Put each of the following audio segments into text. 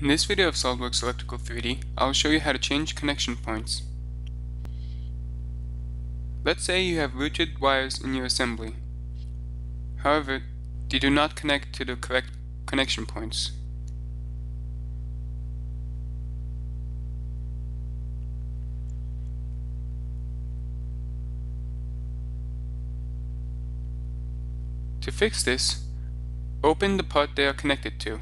In this video of SolidWorks Electrical 3D, I'll show you how to change connection points. Let's say you have routed wires in your assembly. However, they do not connect to the correct connection points. To fix this, open the part they are connected to.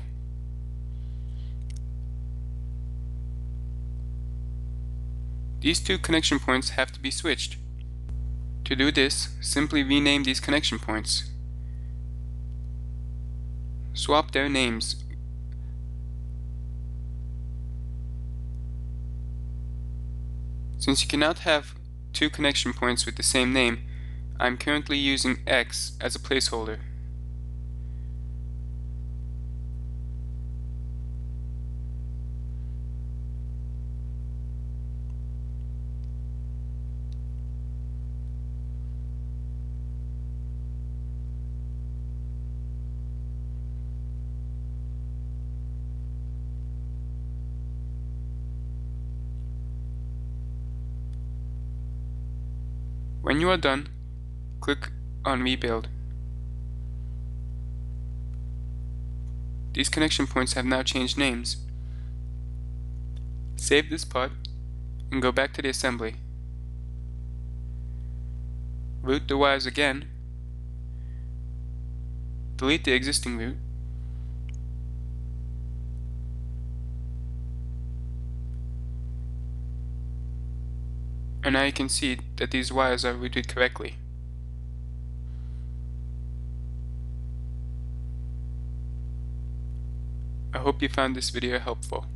These two connection points have to be switched. To do this, simply rename these connection points. Swap their names. Since you cannot have two connection points with the same name, I'm currently using X as a placeholder. When you are done, click on Rebuild. These connection points have now changed names. Save this part and go back to the assembly. Route the wires again. Delete the existing route. And now you can see that these wires are routed correctly. I hope you found this video helpful.